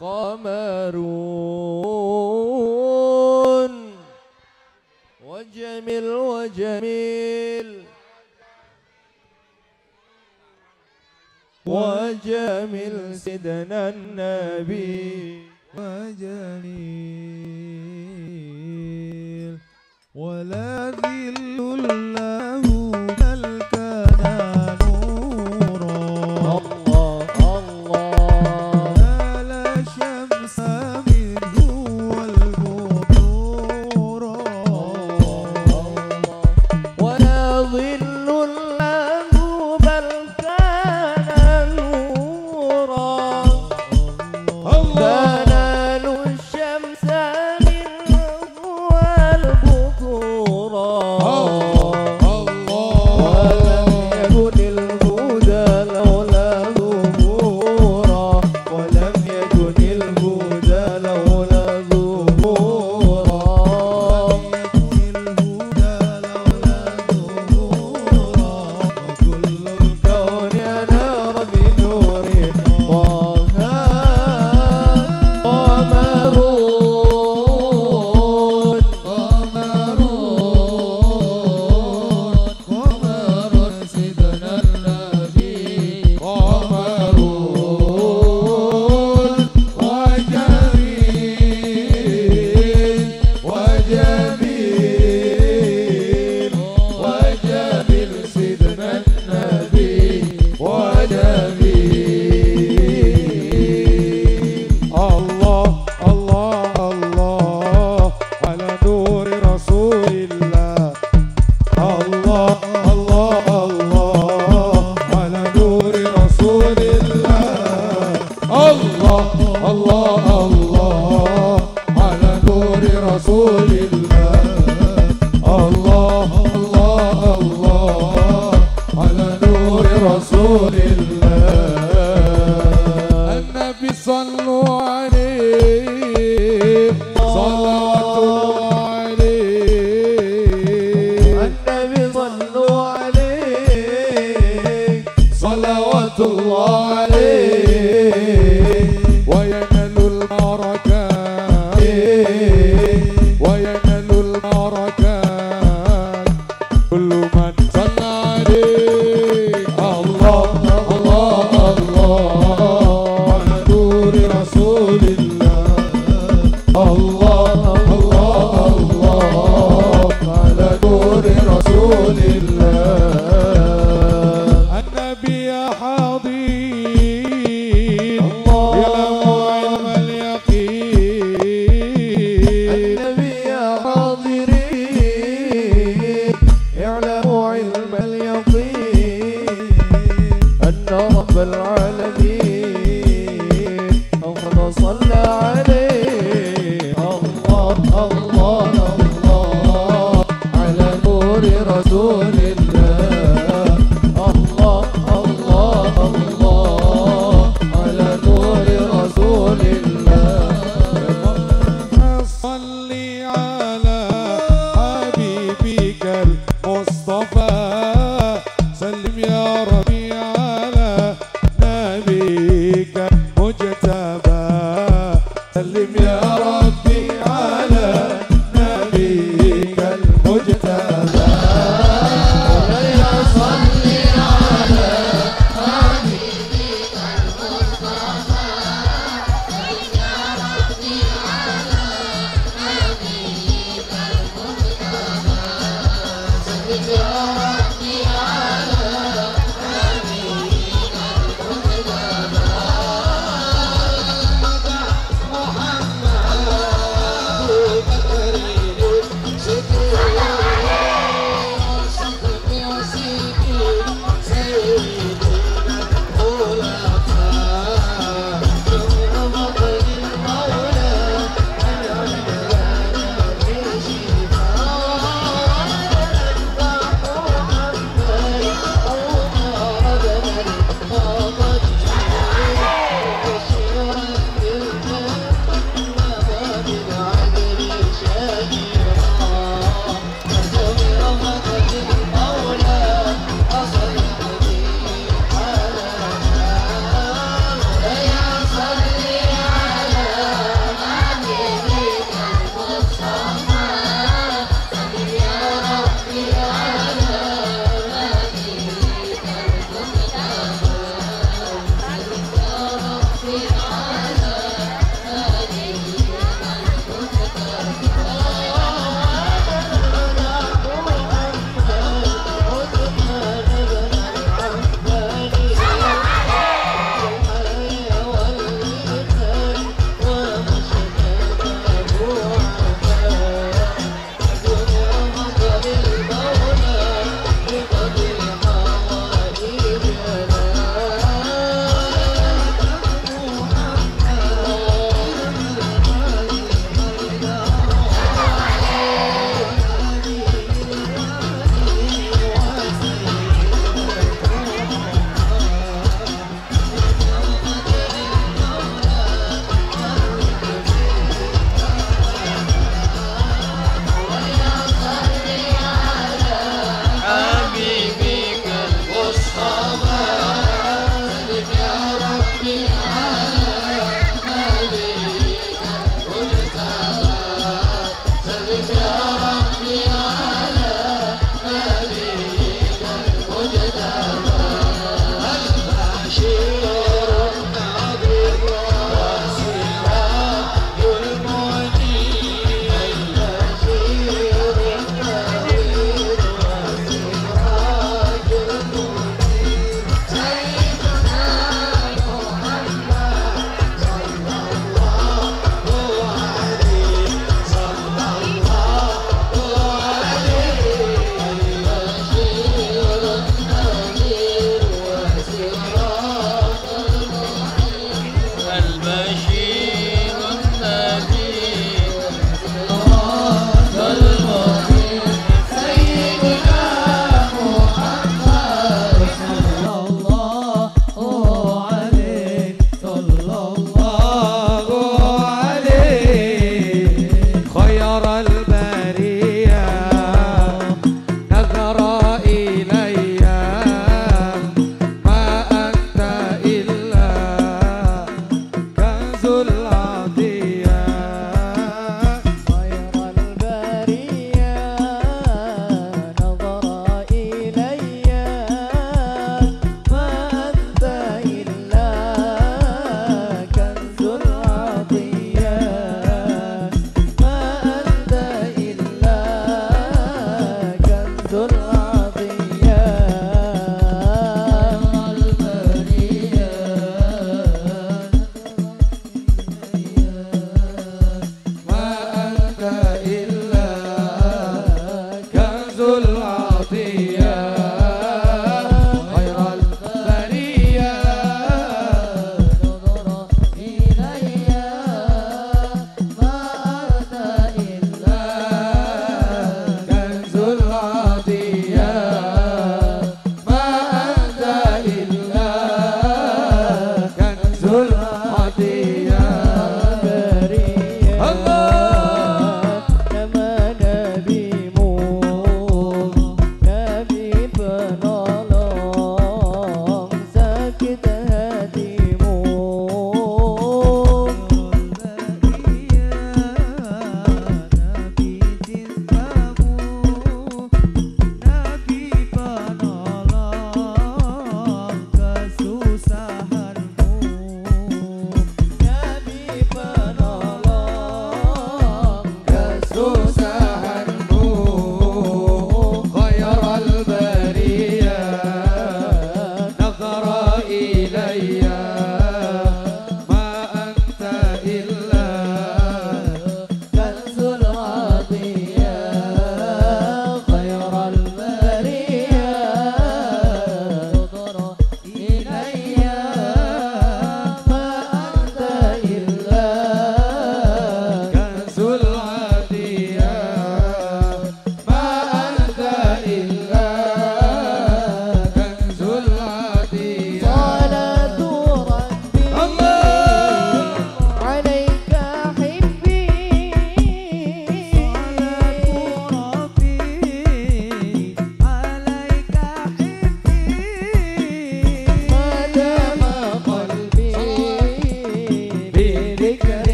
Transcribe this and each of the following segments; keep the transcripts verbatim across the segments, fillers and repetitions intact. قمر وجميل وجميل وجميل سيدنا النبي وجليل ولا ذل له بل كان نورا الله الله لا لا شمس منه والبدور الله الله ولا ظل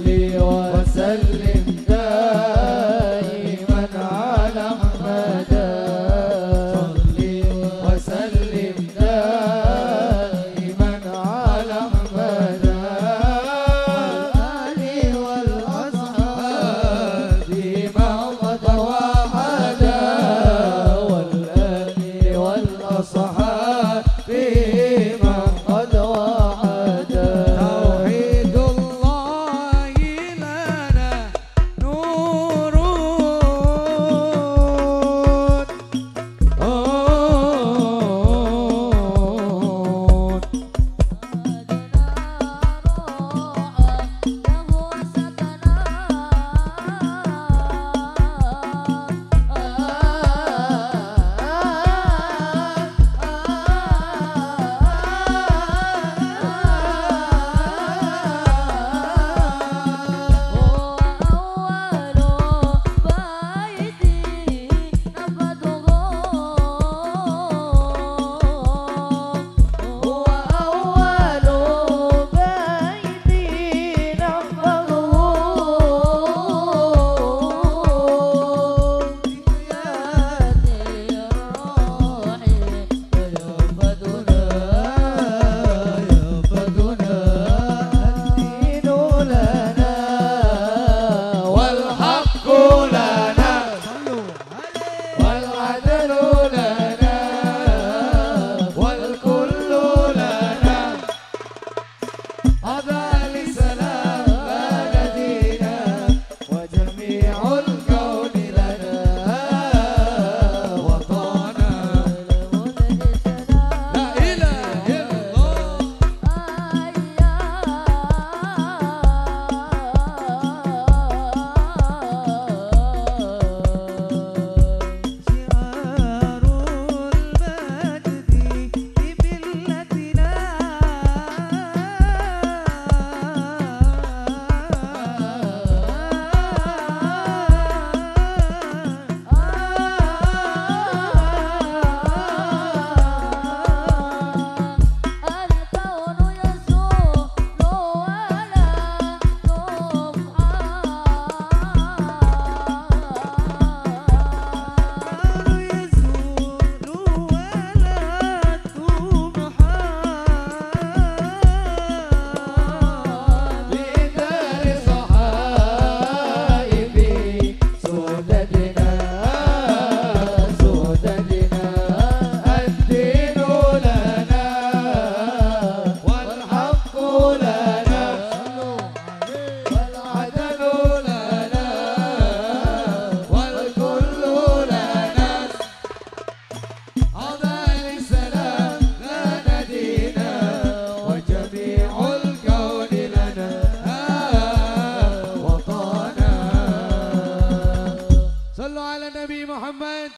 وصلي وسلم.